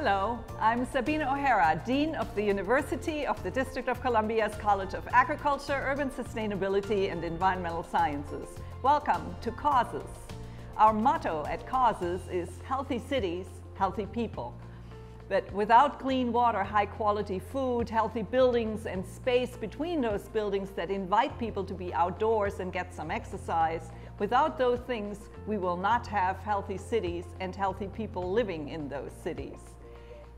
Hello, I'm Sabine O'Hara, Dean of the University of the District of Columbia's College of Agriculture, Urban Sustainability and Environmental Sciences. Welcome to CAUSES. Our motto at CAUSES is healthy cities, healthy people. But without clean water, high quality food, healthy buildings and space between those buildings that invite people to be outdoors and get some exercise, without those things, we will not have healthy cities and healthy people living in those cities.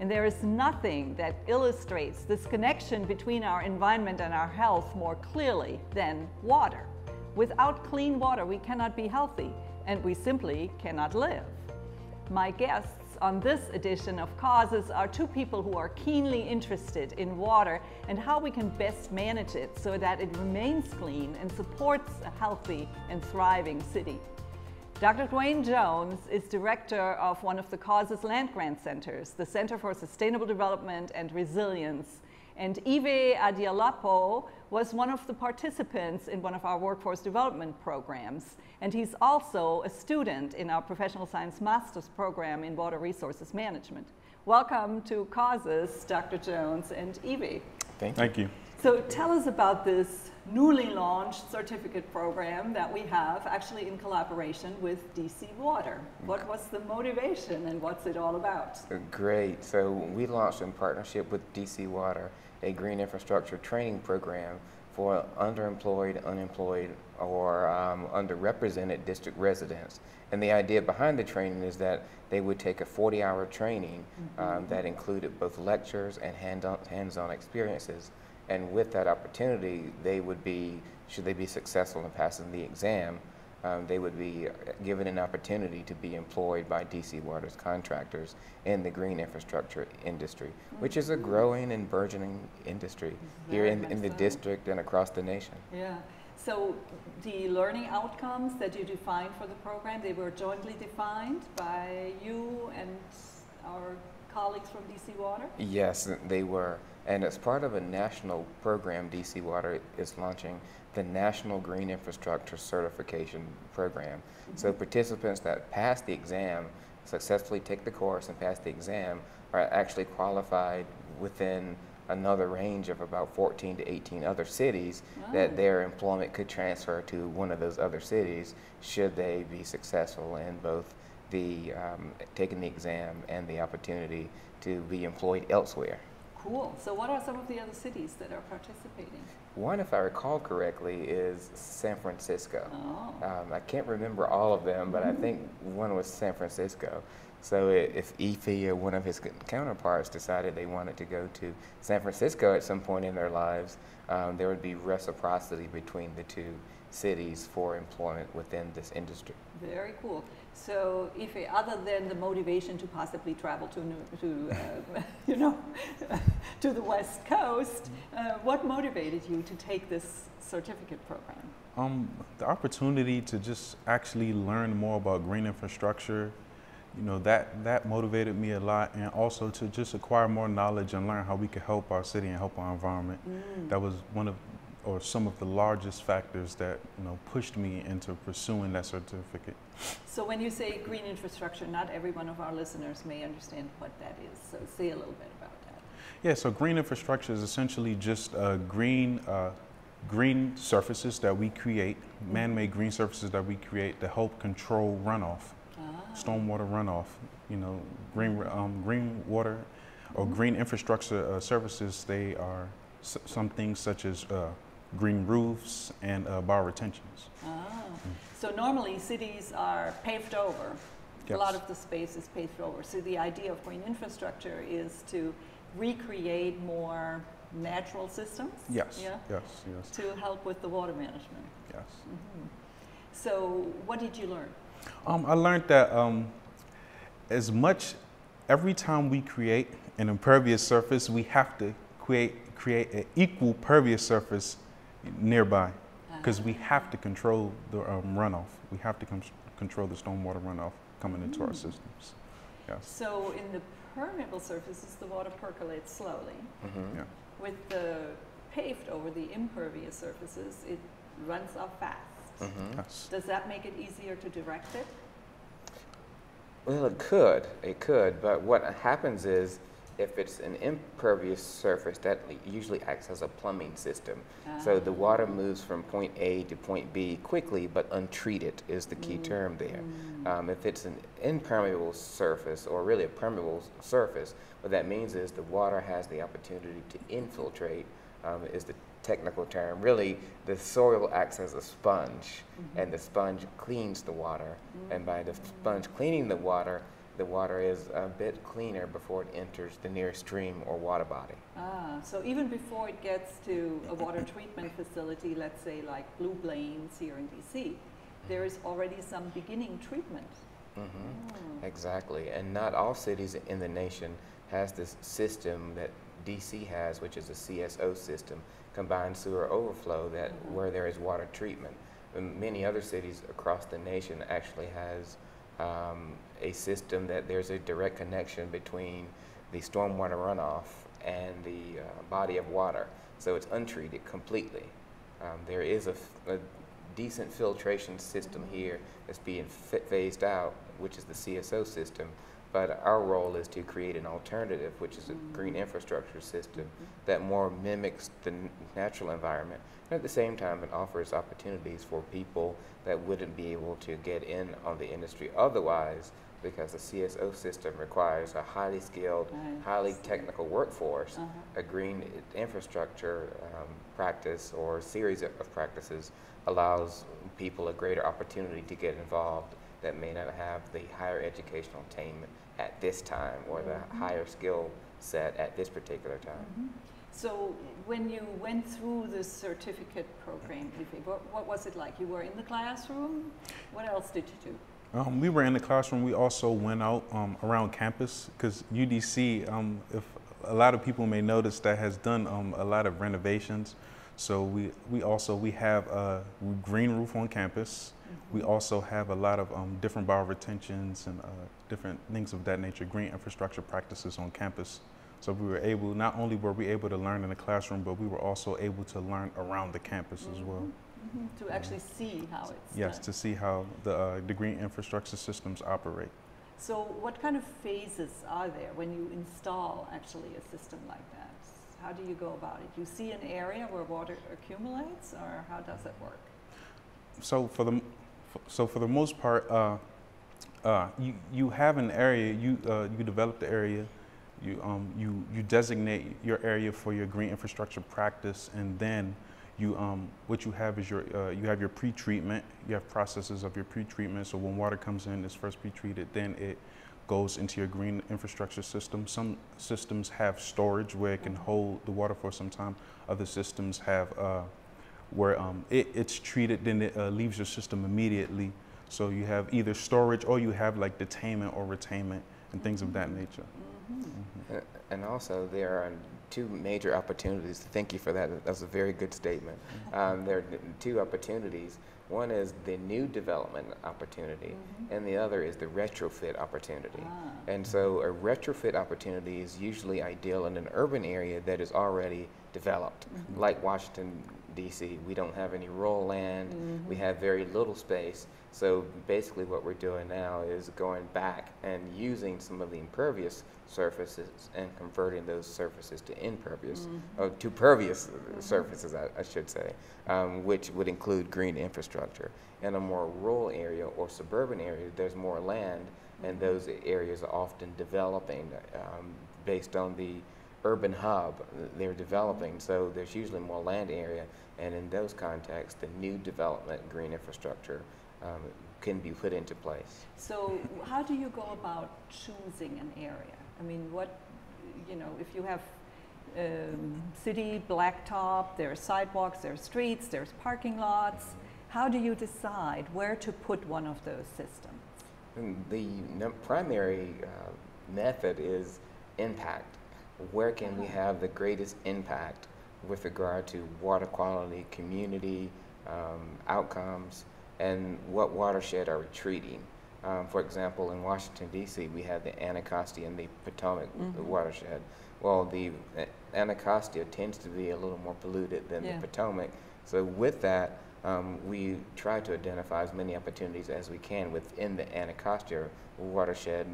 And there is nothing that illustrates this connection between our environment and our health more clearly than water. Without clean water, we cannot be healthy, and we simply cannot live. My guests on this edition of CAUSES are two people who are keenly interested in water and how we can best manage it so that it remains clean and supports a healthy and thriving city. Dr. Dwayne Jones is director of one of the CAUSES land grant centers, the Center for Sustainable Development and Resilience. And Ivey Adialapo was one of the participants in one of our workforce development programs. And he's also a student in our professional science master's program in water resources management. Welcome to CAUSES, Dr. Jones and Ivey. Thank you. So tell us about this newly launched certificate program that we have, actually in collaboration with DC Water. What was the motivation and what's it all about? Great. So we launched in partnership with DC Water a green infrastructure training program for underemployed, unemployed, or underrepresented district residents. And the idea behind the training is that they would take a 40-hour training that included both lectures and hands-on experiences. And with that opportunity, they would be, should they be successful in passing the exam, they would be given an opportunity to be employed by DC Water's contractors in the green infrastructure industry, which is a growing and burgeoning industry here in the district and across the nation. Yeah. So the learning outcomes that you defined for the program, they were jointly defined by you and our colleagues from DC Water? Yes, they were. And as part of a national program, DC Water is launching the National Green Infrastructure Certification Program. So participants that pass the exam, successfully take the course and pass the exam, are actually qualified within another range of about 14 to 18 other cities that their employment could transfer to one of those other cities should they be successful in both the taking the exam and the opportunity to be employed elsewhere. Cool. So what are some of the other cities that are participating? One, if I recall correctly, is San Francisco. Oh. I can't remember all of them, but I think one was San Francisco. So if Ivey or one of his counterparts decided they wanted to go to San Francisco at some point in their lives, there would be reciprocity between the two cities for employment within this industry. Very cool. So Ivey, other than the motivation to possibly travel to you know, to the West Coast, what motivated you to take this certificate program? The opportunity to just actually learn more about green infrastructure, you know, that motivated me a lot, and also to just acquire more knowledge and learn how we could help our city and help our environment. That was one of some of the largest factors that, you know, pushed me into pursuing that certificate. So when you say green infrastructure, not every one of our listeners may understand what that is. So say a little bit about that. Yeah, so green infrastructure is essentially just green surfaces that we create, man-made green surfaces that we create to help control runoff, stormwater runoff. You know, green water or green infrastructure services, they are some things such as green roofs and bioretentions. So normally cities are paved over. Yes. A lot of the space is paved over. So the idea of green infrastructure is to recreate more natural systems. Yes. Yeah? Yes. To help with the water management. Yes. So what did you learn? I learned that every time we create an impervious surface, we have to create an equal pervious surface nearby, because we have to control the runoff. We have to control the stormwater runoff coming into our systems. Yes. So in the permeable surfaces, the water percolates slowly. Yeah. With the paved over, the impervious surfaces, it runs off fast. Yes. Does that make it easier to direct it? Well, it could, but what happens is if it's an impervious surface, that usually acts as a plumbing system. So the water moves from point A to point B quickly, but untreated is the key term there. If it's an impermeable surface, or really a permeable surface, what that means is the water has the opportunity to infiltrate, is the technical term. Really, the soil acts as a sponge, and the sponge cleans the water. And by the sponge cleaning the water is a bit cleaner before it enters the nearest stream or water body. So even before it gets to a water treatment facility, let's say like Blue Plains here in DC, there is already some beginning treatment. Exactly, and not all cities in the nation has this system that DC has, which is a CSO system, combined sewer overflow, that where there is water treatment. And many other cities across the nation actually has a system that there's a direct connection between the stormwater runoff and the body of water, so it's untreated completely. There is a decent filtration system here that's being phased out, which is the CSO system, but our role is to create an alternative, which is a green infrastructure system that more mimics the natural environment, and at the same time it offers opportunities for people that wouldn't be able to get in on the industry otherwise, because the CSO system requires a highly skilled, highly technical workforce. A green infrastructure practice or series of practices allows people a greater opportunity to get involved that may not have the higher educational attainment at this time, or the higher skill set at this particular time. So when you went through the certificate program, what was it like? You were in the classroom? What else did you do? We were in the classroom. We also went out around campus, because UDC, if a lot of people may notice, that has done a lot of renovations. So we have a green roof on campus. We also have a lot of different bioretentions and different things of that nature, green infrastructure practices on campus. So we were able, not only were we able to learn in the classroom, but we were also able to learn around the campus as well. To actually see how it's done. To see how the green infrastructure systems operate. So what kind of phases are there when you install actually a system like that? How do you go about it? You see an area where water accumulates, or how does it work? So for the most part, you have an area, you develop the area, you designate your area for your green infrastructure practice, and then what you have is you have your pre-treatment. You have processes of your pre-treatment. So when water comes in, it's first pre-treated, then it goes into your green infrastructure system. Some systems have storage where it can hold the water for some time. Other systems have where it's treated, then it leaves your system immediately. So you have either storage, or you have like detainment or retainment and things of that nature. And also there are two major opportunities. Thank you for that. That's a very good statement. There are two opportunities. One is the new development opportunity, and the other is the retrofit opportunity. And so a retrofit opportunity is usually ideal in an urban area that is already developed. Like Washington, D.C., we don't have any rural land. We have very little space. So basically what we're doing now is going back and using some of the impervious surfaces and converting those surfaces to impervious, or to pervious surfaces, I should say, which would include green infrastructure. In a more rural area or suburban area, there's more land, and those areas are often developing based on the urban hub they're developing, so there's usually more land area, and in those contexts the new development green infrastructure can be put into place. So how do you go about choosing an area? I mean, what, you know, if you have city blacktop, there are sidewalks, there are streets, there's parking lots, how do you decide where to put one of those systems? And the primary method is impact. Where can we have the greatest impact with regard to water quality, community outcomes, and what watershed are we treating? For example, in Washington, D.C., we have the Anacostia and the Potomac watershed. Well, the Anacostia tends to be a little more polluted than the Potomac. So with that, we try to identify as many opportunities as we can within the Anacostia watershed,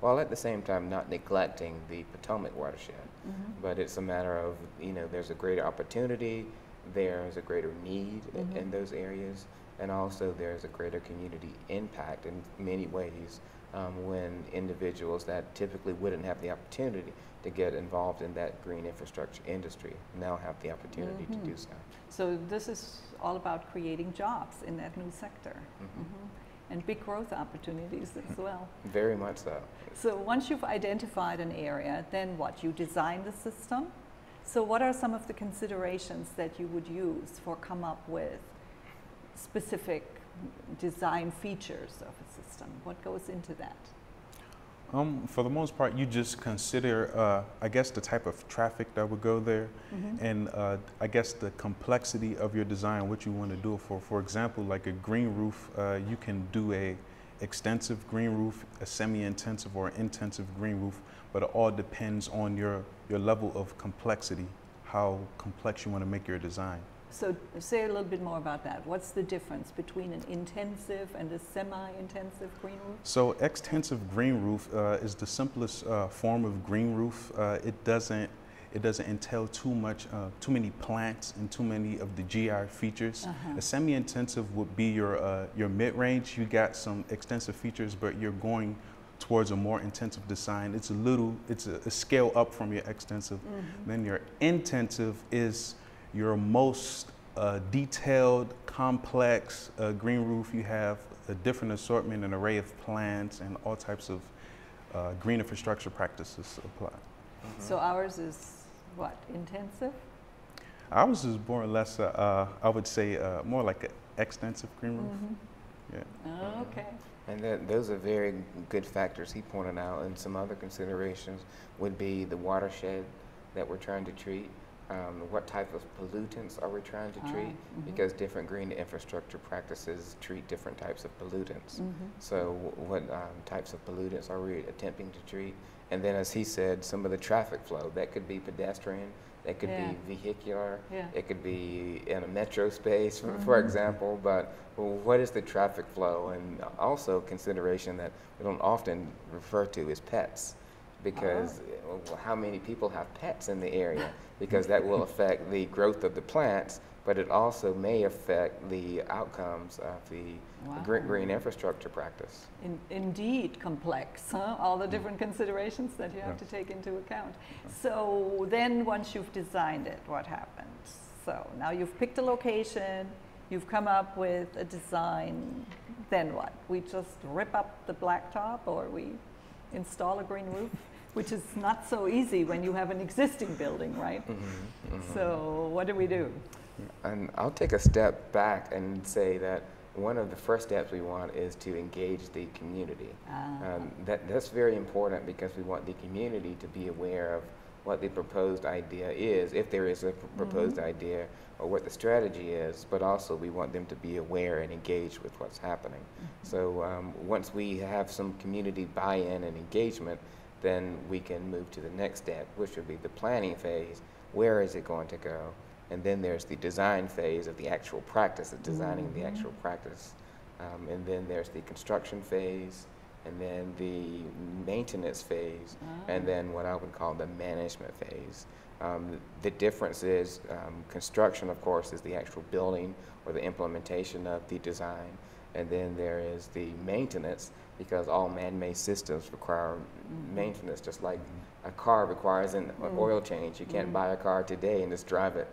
while at the same time not neglecting the Potomac watershed. Mm-hmm. But it's a matter of, you know, there's a greater opportunity, there's a greater need mm-hmm. in those areas, and also there's a greater community impact in many ways when individuals that typically wouldn't have the opportunity to get involved in that green infrastructure industry now have the opportunity mm-hmm. to do so. So this is all about creating jobs in that new sector mm-hmm. Mm-hmm. and big growth opportunities as well. Very much so. So once you've identified an area, then what? You design the system. So what are some of the considerations that you would use for come up with specific design features of a system? What goes into that? For the most part, you just consider, I guess, the type of traffic that would go there mm-hmm. and I guess the complexity of your design, what you want to do it for. For example, like a green roof, you can do a extensive green roof, a semi-intensive or intensive green roof, but it all depends on your level of complexity, how complex you want to make your design. So say a little bit more about that. What's the difference between an intensive and a semi-intensive green roof? So extensive green roof is the simplest form of green roof. It doesn't entail too much, too many plants and too many of the GI features. Uh-huh. A semi-intensive would be your mid-range. You got some extensive features, but you're going towards a more intensive design. It's a little, it's a scale up from your extensive. Mm-hmm. Then your intensive is your most detailed, complex green roof. You have a different assortment, an array of plants, and all types of green infrastructure practices apply. Mm-hmm. So ours is what, intensive? Ours is more or less, I would say, more like an extensive green roof. Mm-hmm. Yeah. Oh, okay. And those are very good factors he pointed out, and some other considerations would be the watershed that we're trying to treat. What type of pollutants are we trying to treat? Mm-hmm. Because different green infrastructure practices treat different types of pollutants. Mm-hmm. So what types of pollutants are we attempting to treat? And then, as he said, some of the traffic flow. That could be pedestrian, that could yeah. be vehicular, yeah. it could be in a metro space, mm-hmm. for example. But what is the traffic flow? And also consideration that we don't often refer to is pets. Because how many people have pets in the area? Because that will affect the growth of the plants, but it also may affect the outcomes of the wow. green infrastructure practice. Indeed complex, huh? All the different considerations that you have yeah. to take into account. So then once you've designed it, what happens? So now you've picked a location, you've come up with a design, then what? We just rip up the blacktop, or we install a green roof? Which is not so easy when you have an existing building, right? Mm-hmm, mm-hmm. So what do we do? And I'll take a step back and say that one of the first steps we want is to engage the community. That's very important because we want the community to be aware of what the proposed idea is, if there is a proposed mm-hmm. idea, or what the strategy is, but also we want them to be aware and engaged with what's happening. Mm-hmm. So once we have some community buy-in and engagement, then we can move to the next step, which would be the planning phase. Where is it going to go? And then there's the design phase of the actual practice, of designing mm-hmm. the actual practice. And then there's the construction phase, and then the maintenance phase, and then what I would call the management phase. The difference is construction, of course, is the actual building or the implementation of the design, and then there is the maintenance, because all man-made systems require mm-hmm. maintenance, just like mm-hmm. a car requires an mm-hmm. oil change. You can't mm-hmm. buy a car today and just drive it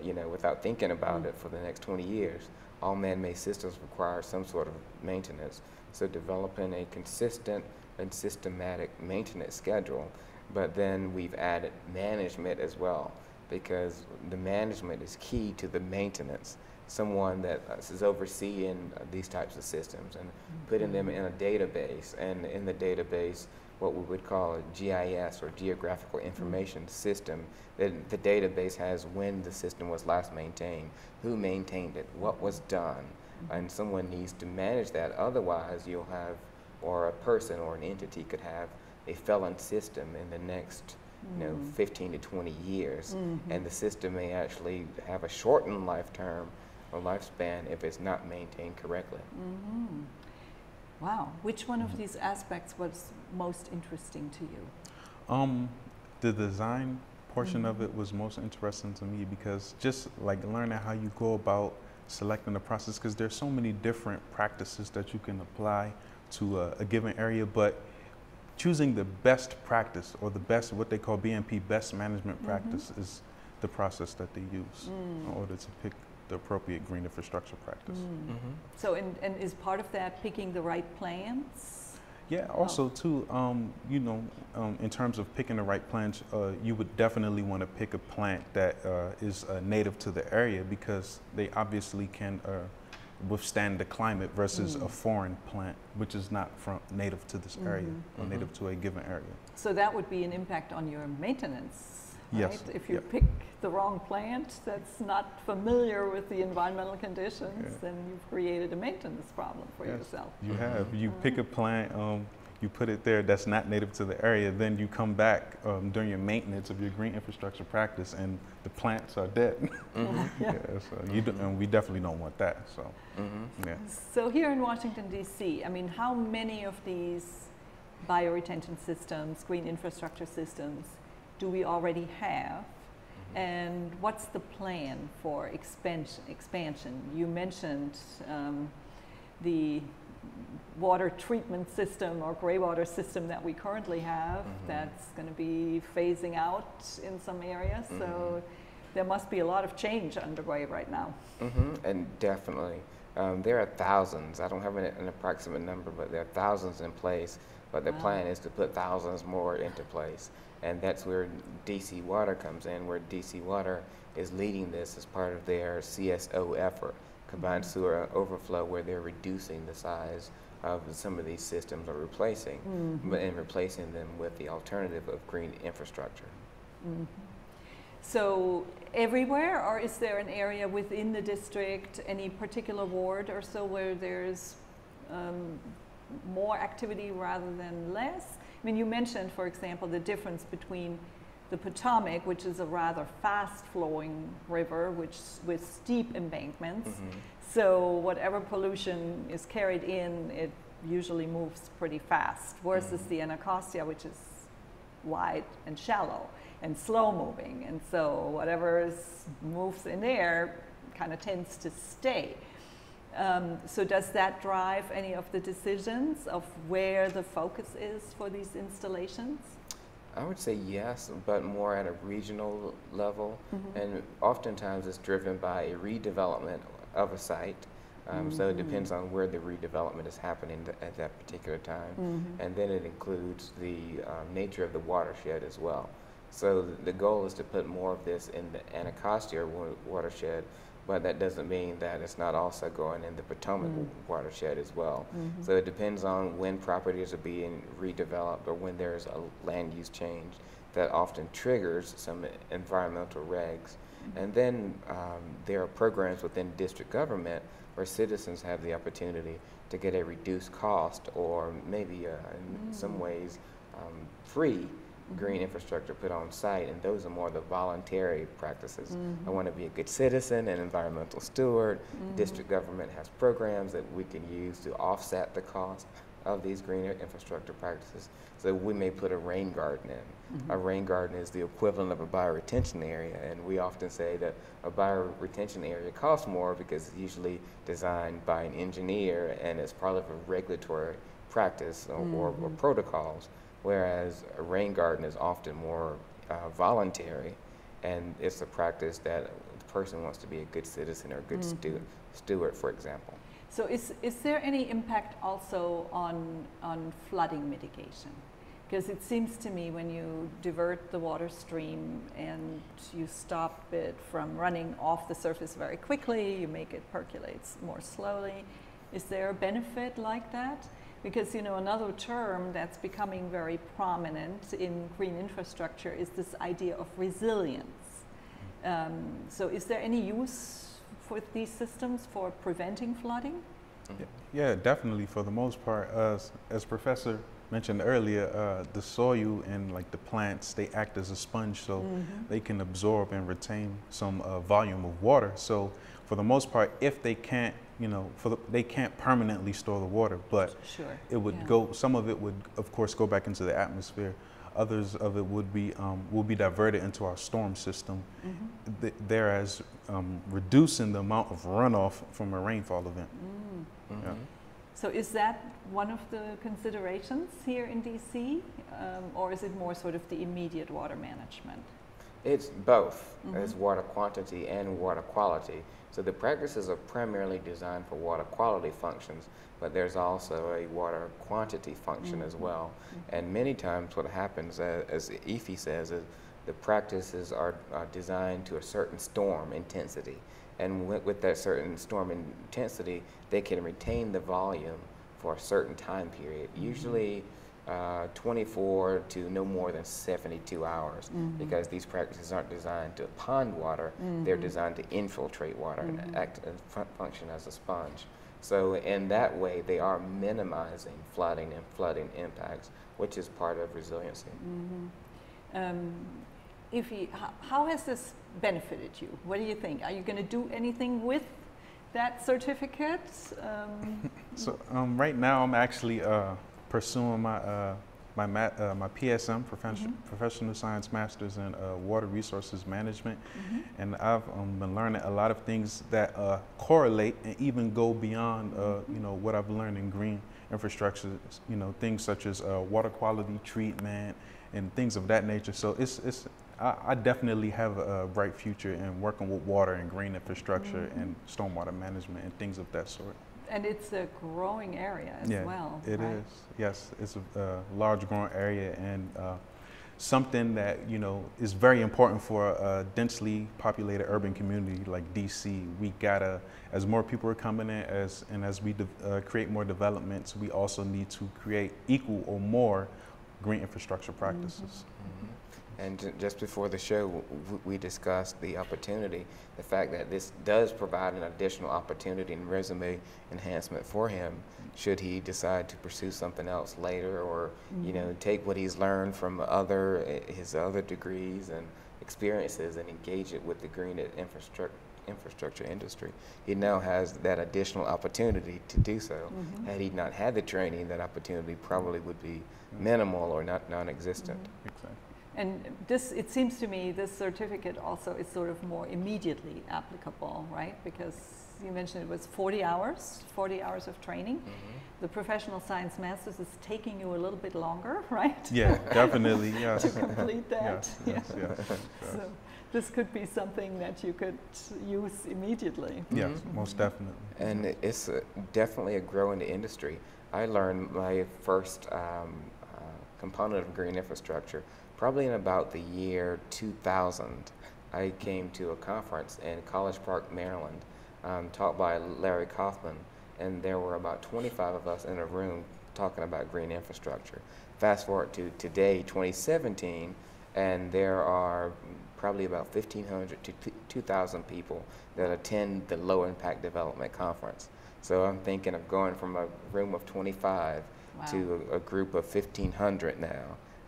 you know, without thinking about mm-hmm. it for the next 20 years. All man-made systems require some sort of maintenance. So developing a consistent and systematic maintenance schedule, but then we've added management as well, because the management is key to the maintenance. Someone that is overseeing these types of systems and putting them in a database, and in the database, what we would call a GIS, or Geographical Information System, that the database has when the system was last maintained, who maintained it, what was done, and someone needs to manage that. Otherwise you'll have, or a person or an entity could have, a failing system in the next you know, 15 to 20 years, mm-hmm. and the system may actually have a shortened life term, or lifespan if it's not maintained correctly. Mm-hmm. Wow. Which one of these aspects was most interesting to you? The design portion of it was most interesting to me, because just like learning how you go about selecting the process, because there's so many different practices that you can apply to a given area, but choosing the best practice or the best, what they call BMP, best management practice, is the process that they use in order to pick the appropriate green infrastructure practice. So, and is part of that picking the right plans? Yeah, also too, you know, in terms of picking the right plants, you would definitely want to pick a plant that is native to the area, because they obviously can withstand the climate versus a foreign plant, which is not from native to this area or native to a given area. So that would be an impact on your maintenance, right? Yes. If you pick the wrong plant that's not familiar with the environmental conditions, then you've created a maintenance problem for yourself. You have. You pick a plant, you put it there that's not native to the area, then you come back during your maintenance of your green infrastructure practice and the plants are dead. So and we definitely don't want that. So, so here in Washington, D.C., I mean, how many of these bioretention systems, green infrastructure systems, do we already have? And what's the plan for expansion? You mentioned the water treatment system or gray water system that we currently have that's going to be phasing out in some areas. So there must be a lot of change underway right now. And definitely. There are thousands. I don't have an approximate number, but there are thousands in place. But the plan is to put thousands more into place. And that's where DC Water comes in, where DC Water is leading this as part of their CSO effort, combined sewer overflow, where they're reducing the size of some of these systems or replacing, and replacing them with the alternative of green infrastructure. So everywhere, or is there an area within the district, any particular ward or so, where there's more activity rather than less? I mean, you mentioned, for example, the difference between the Potomac, which is a rather fast-flowing river with steep embankments. So whatever pollution is carried in, it usually moves pretty fast, versus the Anacostia, which is wide and shallow and slow-moving. And so whatever moves in there kind of tends to stay. So does that drive any of the decisions of where the focus is for these installations? I would say yes, but more at a regional level. And oftentimes it's driven by a redevelopment of a site. So it depends on where the redevelopment is happening at that particular time. And then it includes the nature of the watershed as well. So the goal is to put more of this in the Anacostia watershed, but that doesn't mean that it's not also going in the Potomac watershed as well. So it depends on when properties are being redeveloped or when there's a land use change that often triggers some environmental regs. And then there are programs within district government where citizens have the opportunity to get a reduced cost, or maybe in some ways free green infrastructure put on site, and those are more the voluntary practices. I want to be a good citizen and environmental steward. District government has programs that we can use to offset the cost of these green infrastructure practices. So we may put a rain garden in. A rain garden is the equivalent of a bioretention area, and we often say that a bioretention area costs more because it's usually designed by an engineer and it's part of a regulatory practice or protocols. Whereas a rain garden is often more voluntary, and it's a practice that the person wants to be a good citizen or a good steward, for example. So is there any impact also on flooding mitigation? Because it seems to me when you divert the water stream and you stop it from running off the surface very quickly, you make it percolate more slowly. Is there a benefit like that? Because, you know, another term that's becoming very prominent in green infrastructure is this idea of resilience. So is there any use for these systems for preventing flooding? Yeah, definitely, for the most part. As Professor mentioned earlier, the soil and like the plants, they act as a sponge, so they can absorb and retain some volume of water. So for the most part, if they can't, you know, they can't permanently store the water, but it would go, some of it would of course go back into the atmosphere. Others of it would be, will be diverted into our storm system, thereas reducing the amount of runoff from a rainfall event. So is that one of the considerations here in DC, or is it more sort of the immediate water management? It's both. It's water quantity and water quality. So the practices are primarily designed for water quality functions, but there's also a water quantity function as well. And many times what happens, as Ivey says, is the practices are designed to a certain storm intensity. And with that certain storm intensity, they can retain the volume for a certain time period, usually 24 to no more than 72 hours, because these practices aren't designed to pond water, they're designed to infiltrate water and act and function as a sponge. So in that way, they are minimizing flooding and flooding impacts, which is part of resiliency. Ivey, how has this benefited you? What do you think? Are you going to do anything with that certificate? Right now, I'm actually pursuing my my PSM, Professional Science Masters in Water Resources Management, and I've been learning a lot of things that correlate and even go beyond you know, what I've learned in green infrastructure. You know, things such as water quality treatment and things of that nature. So I definitely have a bright future in working with water and green infrastructure and stormwater management and things of that sort. And it's a growing area as well. It is. Yes, it's a large growing area, and something that, you know, is very important for a densely populated urban community like DC. We gotta, as more people are coming in, as we create more developments, we also need to create equal or more green infrastructure practices. And just before the show, we discussed the opportunity, the fact that this does provide an additional opportunity and resume enhancement for him should he decide to pursue something else later, or you know, take what he's learned from his other degrees and experiences and engage it with the green infrastructure industry. He now has that additional opportunity to do so. Had he not had the training, that opportunity probably would be minimal or not non-existent. Exactly. And this, it seems to me, this certificate also is sort of more immediately applicable, right? Because you mentioned it was 40 hours of training. The Professional Science Masters is taking you a little bit longer, right? Yeah, definitely, yes. To complete that. Yes. So this could be something that you could use immediately. Yes, most definitely. And it's definitely a growing industry. I learned my first component of green infrastructure probably in about the year 2000. I came to a conference in College Park, Maryland, taught by Larry Kaufman, and there were about 25 of us in a room talking about green infrastructure. Fast forward to today, 2017, and there are probably about 1,500 to 2,000 people that attend the Low Impact Development Conference. So I'm thinking of going from a room of 25 to a group of 1,500 now.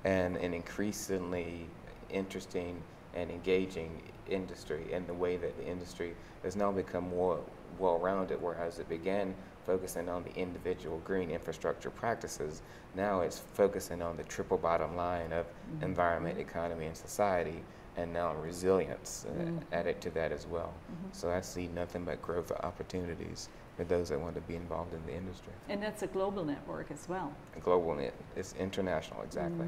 And an increasingly interesting and engaging industry, and the way that the industry has now become more well-rounded, whereas it began focusing on the individual green infrastructure practices, now it's focusing on the triple bottom line of environment, economy, and society, and now resilience added to that as well. So I see nothing but growth opportunities for those that want to be involved in the industry. And that's a global network as well. A global net, it's international, exactly.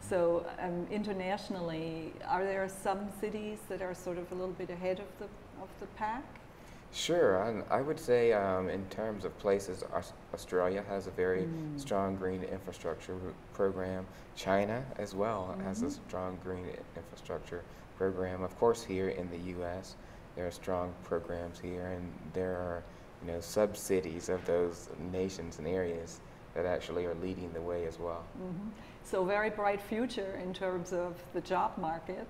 So internationally, are there some cities that are sort of a little bit ahead of the pack? Sure, I would say in terms of places, Australia has a very strong green infrastructure program. China as well has a strong green infrastructure program. Of course, here in the US, there are strong programs here, and there are, you know, sub-cities of those nations and areas that actually are leading the way as well. So very bright future in terms of the job market,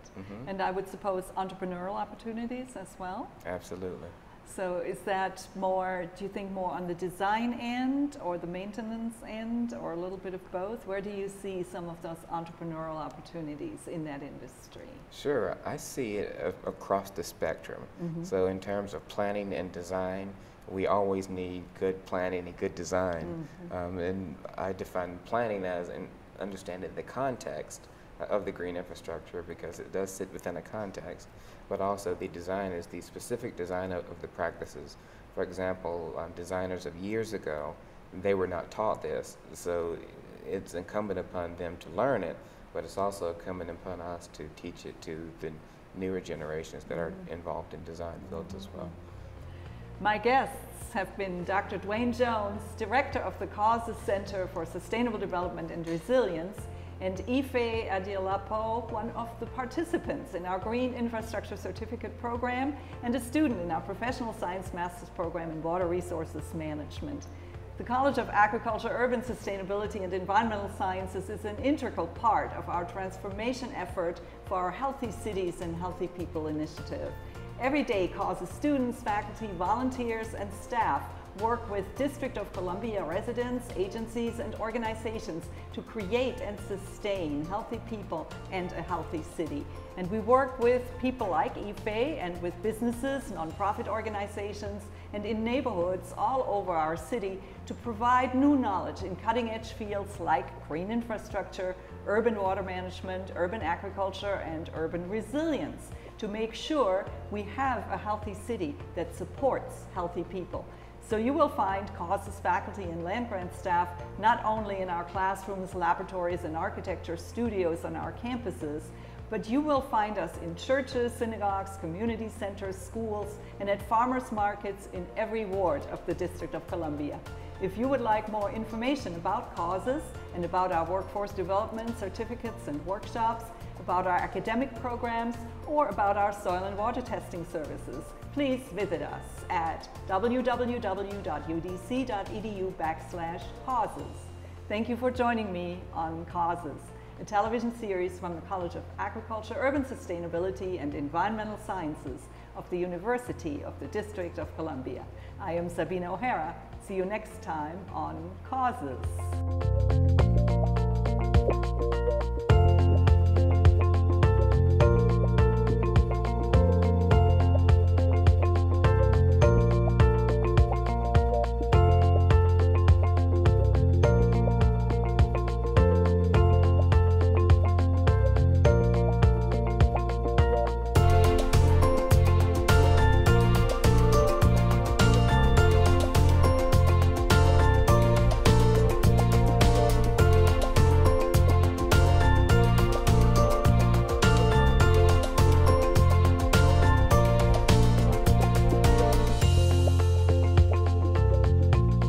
and I would suppose entrepreneurial opportunities as well? Absolutely. So is that more, do you think more on the design end or the maintenance end or a little bit of both? Where do you see some of those entrepreneurial opportunities in that industry? Sure, I see it across the spectrum. Mm-hmm. So in terms of planning and design, we always need good planning and good design. Mm-hmm. And I define planning as and understanding the context of the green infrastructure because it does sit within a context, but also the design is the specific design of the practices. For example, designers of years ago, they were not taught this, so it's incumbent upon them to learn it, but it's also incumbent upon us to teach it to the newer generations that are involved in design fields as well. My guests have been Dr. Dwayne Jones, Director of the CAUSES Center for Sustainable Development and Resilience, and Ivey Adialapo, one of the participants in our Green Infrastructure Certificate Program and a student in our Professional Science Master's Program in Water Resources Management. The College of Agriculture, Urban Sustainability and Environmental Sciences is an integral part of our transformation effort for our Healthy Cities and Healthy People initiative. Every day CAUSES students, faculty, volunteers and staff work with District of Columbia residents, agencies, and organizations to create and sustain healthy people and a healthy city. And we work with people like Ivey and with businesses, nonprofit organizations, and in neighborhoods all over our city to provide new knowledge in cutting-edge fields like green infrastructure, urban water management, urban agriculture, and urban resilience to make sure we have a healthy city that supports healthy people. So you will find CAUSES faculty and land-grant staff not only in our classrooms, laboratories, and architecture studios on our campuses, but you will find us in churches, synagogues, community centers, schools, and at farmers markets in every ward of the District of Columbia. If you would like more information about CAUSES and about our workforce development certificates and workshops, about our academic programs, or about our soil and water testing services, please visit us at www.udc.edu/CAUSES. Thank you for joining me on CAUSES, a television series from the College of Agriculture, Urban Sustainability, and Environmental Sciences of the University of the District of Columbia. I am Sabine O'Hara. See you next time on CAUSES.